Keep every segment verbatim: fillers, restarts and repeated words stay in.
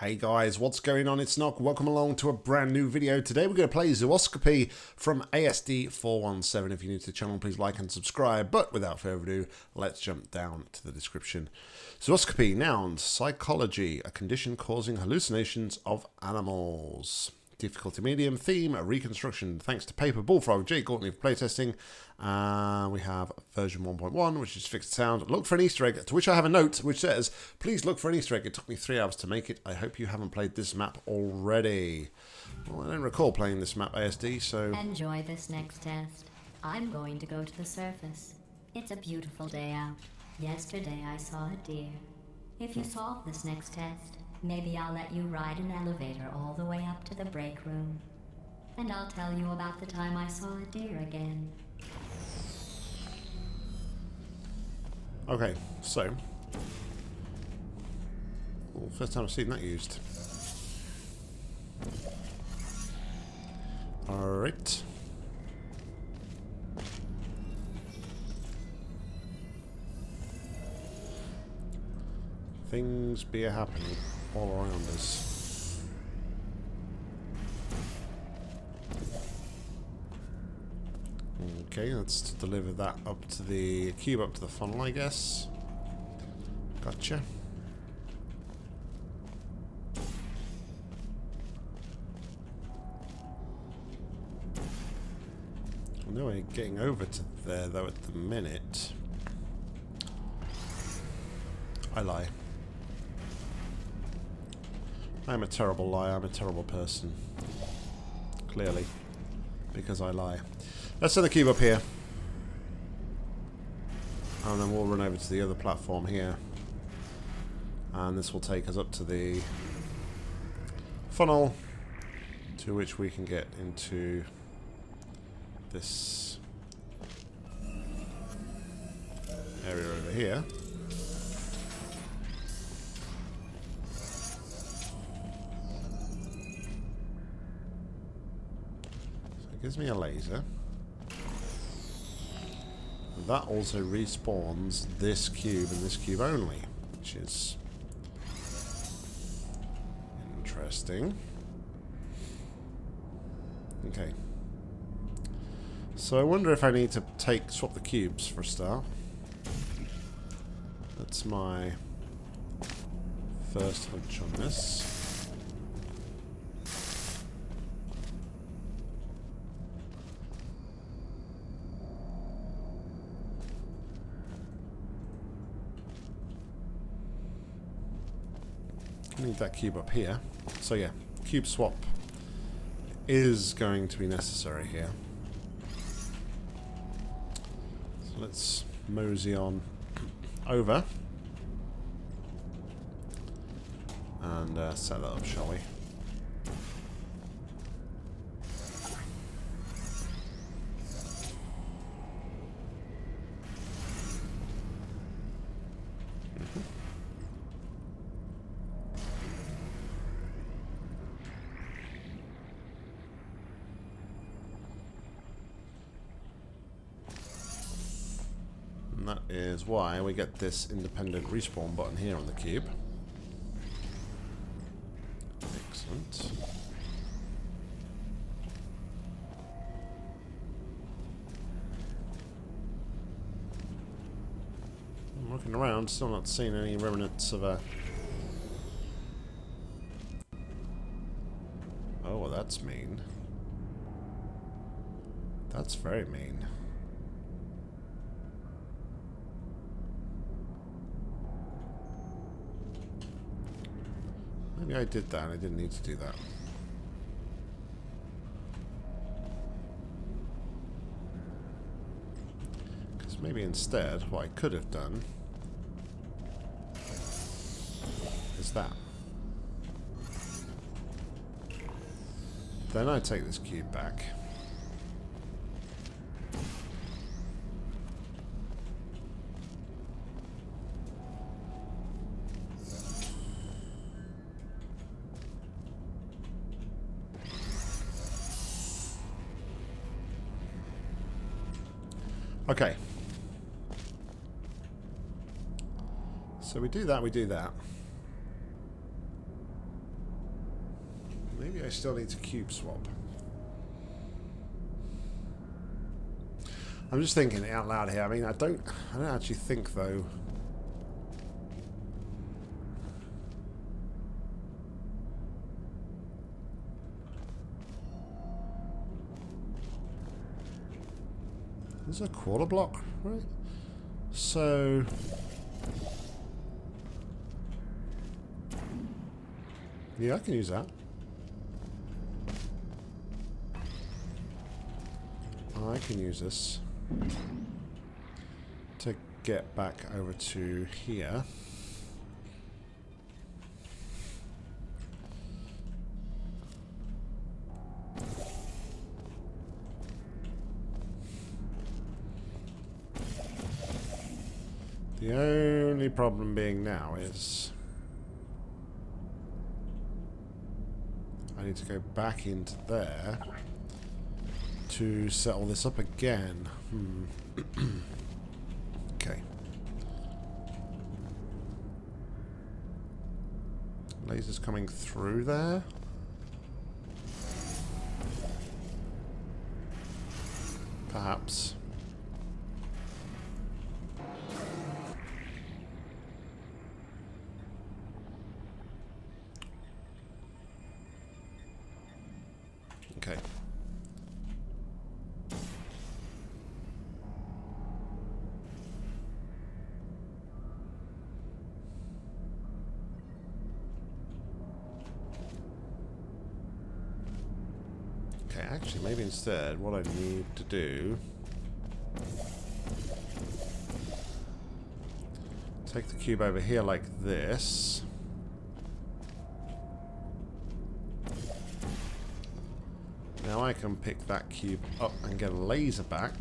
Hey guys, what's going on? It's Nock. Welcome along to a brand new video. Today we're going to play Zooscopy from A S D four one seven. If you're new to the channel, please like and subscribe. But without further ado, let's jump down to the description. Zooscopy, noun, psychology, a condition causing hallucinations of animals. Difficulty medium, theme, reconstruction. Thanks to Paper Bullfrog Jay Courtney for playtesting. Uh, we have version one point one, which is fixed sound. Look for an Easter egg, to which I have a note which says, please look for an Easter egg. It took me three hours to make it. I hope you haven't played this map already. Well, I don't recall playing this map, A S D, so... Enjoy this next test. I'm going to go to the surface. It's a beautiful day out. Yesterday I saw a deer. If you solve this next test, maybe I'll let you ride an elevator all the way up to the break room. And I'll tell you about the time I saw a deer again. Okay, so... Well, first time I've seen that used. Alright. Things be a happening all around us. Okay, let's deliver that up to the cube, up to the funnel, I guess. Gotcha. No way getting over to there though at the minute. I lie. I'm a terrible liar. I'm a terrible person. Clearly. Because I lie. Let's send the cube up here. And then we'll run over to the other platform here. And this will take us up to the funnel, to which we can get into this area over here. Gives me a laser. And that also respawns this cube and this cube only, which is interesting. Okay. So I wonder if I need to take swap the cubes for a start. That's my first hunch on this. Need that cube up here. So yeah, cube swap is going to be necessary here. So let's mosey on over and uh, set that up, shall we? That is why we get this independent respawn button here on the cube. Excellent. I'm looking around, still not seeing any remnants of a... Oh, well, that's mean. That's very mean. Maybe I did that and I didn't need to do that. Because maybe instead what I could have done is that. Then I take this cube back. Okay. So we do that, we do that. Maybe I still need to cube swap. I'm just thinking out loud here. I mean, I don't, I don't actually think though. This is a quarter block, right? So. Yeah, I can use that. I can use this to get back over to here. The only problem being now is I need to go back into there to set all this up again. Hmm. Okay. Lasers coming through there. Perhaps. Okay. Okay, actually, maybe instead, what I need to do... take the cube over here like this. Now I can pick that cube up and get a laser back.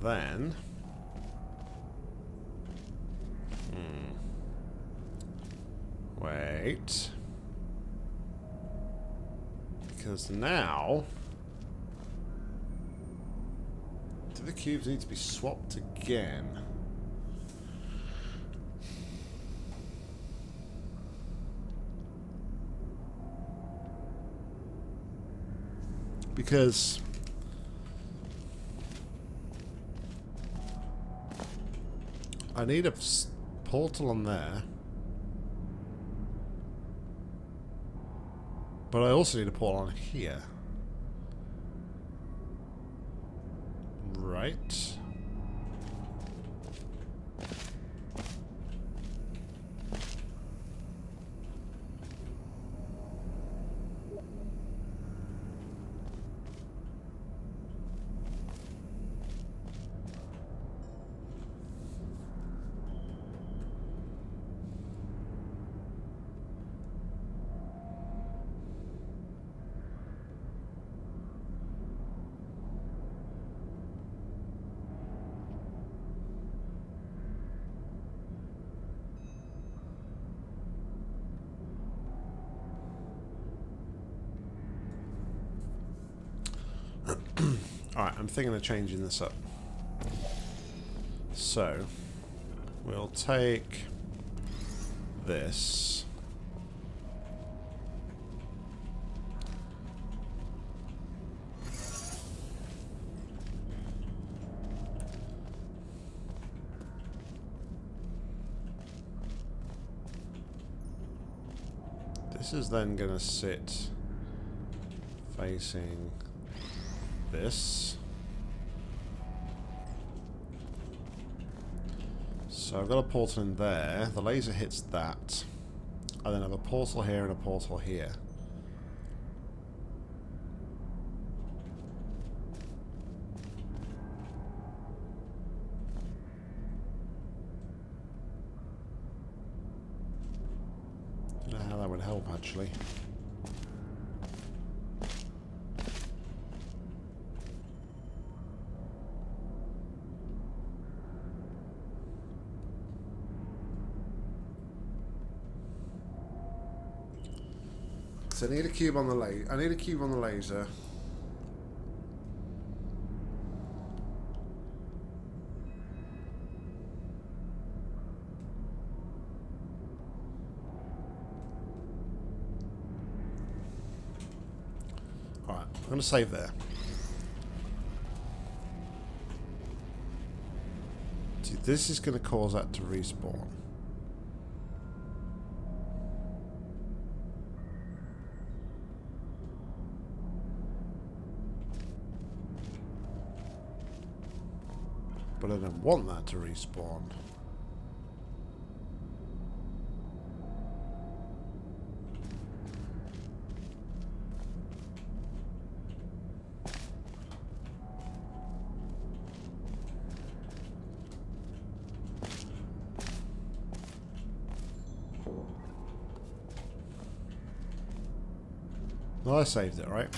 Then... Hmm. Wait. Because now... the cubes need to be swapped again. Because I need a portal on there. But I also need a portal on here. Right. Alright, I'm thinking of changing this up. So, we'll take this. This is then going to sit facing... this. So I've got a portal in there, the laser hits that, and then I have a portal here and a portal here. I don't know how that would help actually. I need a cube on the la I need a cube on the laser. going to save there. See, this is going to cause that to respawn. But I don't want that to respawn. Well, I saved it, right?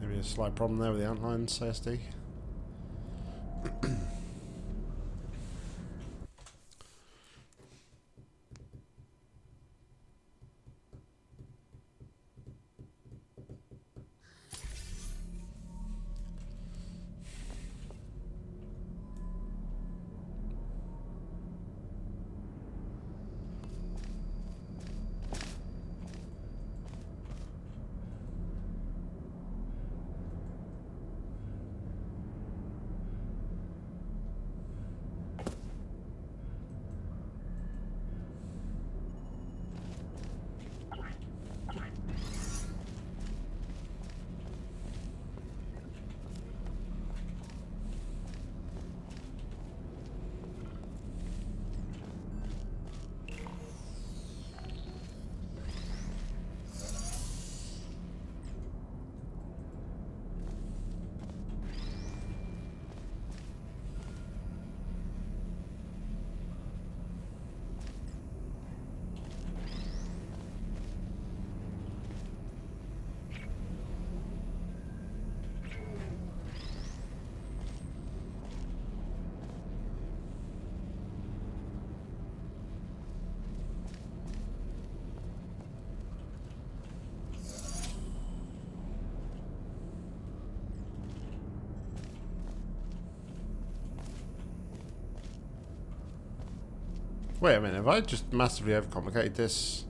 Maybe a slight problem there with the outlines, A S D. Wait a minute, have I just massively overcomplicated this?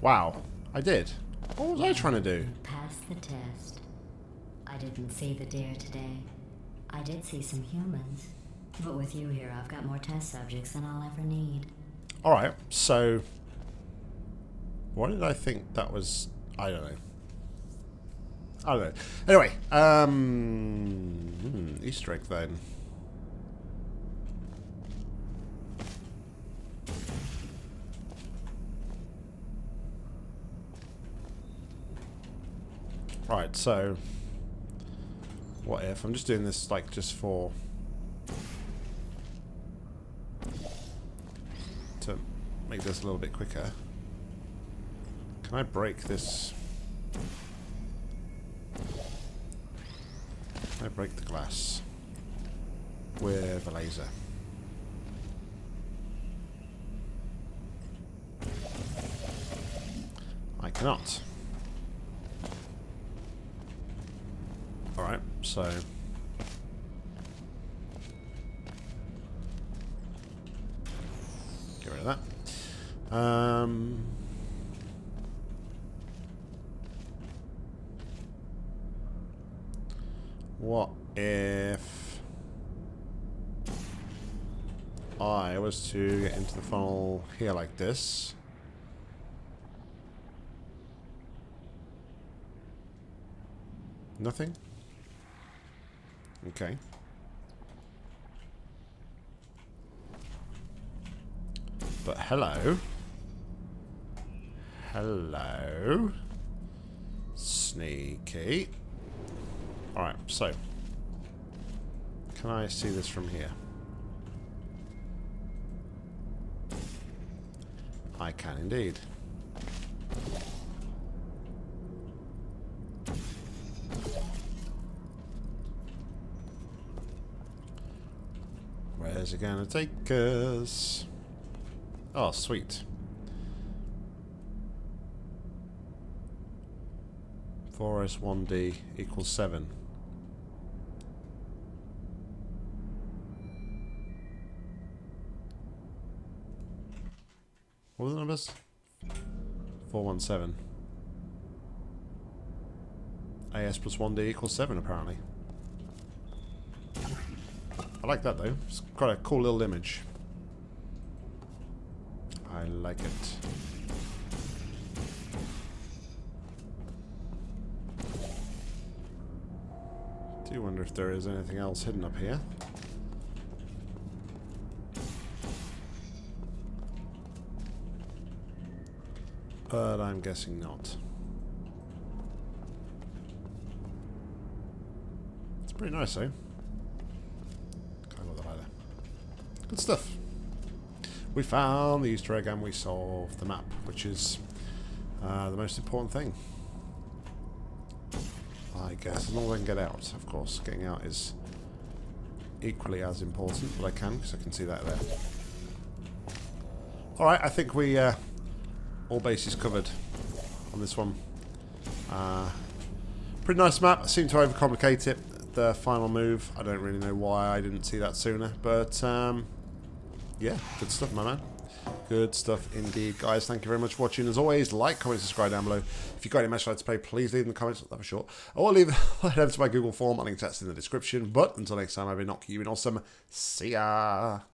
Wow, I did. What was I trying to do? Pass the test. I didn't see the deer today. I did see some humans. But with you here, I've got more test subjects than I'll ever need. Alright, so... why did I think that was... I don't know. I don't know. Anyway, um... Hmm, Easter egg then. Right, so... what if? I'm just doing this, like, just for... to make this a little bit quicker. Can I break this... I break the glass with a laser. I cannot. Alright, so... get rid of that. Um... What if I was to get into the funnel here like this? Nothing? Okay. But hello. Hello. Sneaky. Alright, so, can I see this from here? I can indeed. Where Where's it gonna take us? Oh, sweet. four S one D equals seven. What were the numbers? four one seven. A S plus one D equals seven, apparently. I like that, though. It's quite a cool little image. I like it. Do you wonder if there is anything else hidden up here? But I'm guessing not. It's pretty nice, eh? Kind of the lighter. Good stuff. We found the Easter egg and we solved the map, which is uh, the most important thing, I guess. As long as I can get out, of course. Getting out is equally as important, but I can, because I can see that there. Alright, I think we... Uh, all bases covered on this one. Uh, pretty nice map. I seem to overcomplicate it. The final move. I don't really know why I didn't see that sooner. But, um, yeah. Good stuff, my man. Good stuff indeed, guys. Thank you very much for watching. As always, like, comment, subscribe down below. If you've got any match you'd like to play, please leave in the comments. That was short. Or leave head over to my Google form. I think that's in the description. But until next time, I've been Nock. You've been awesome. See ya.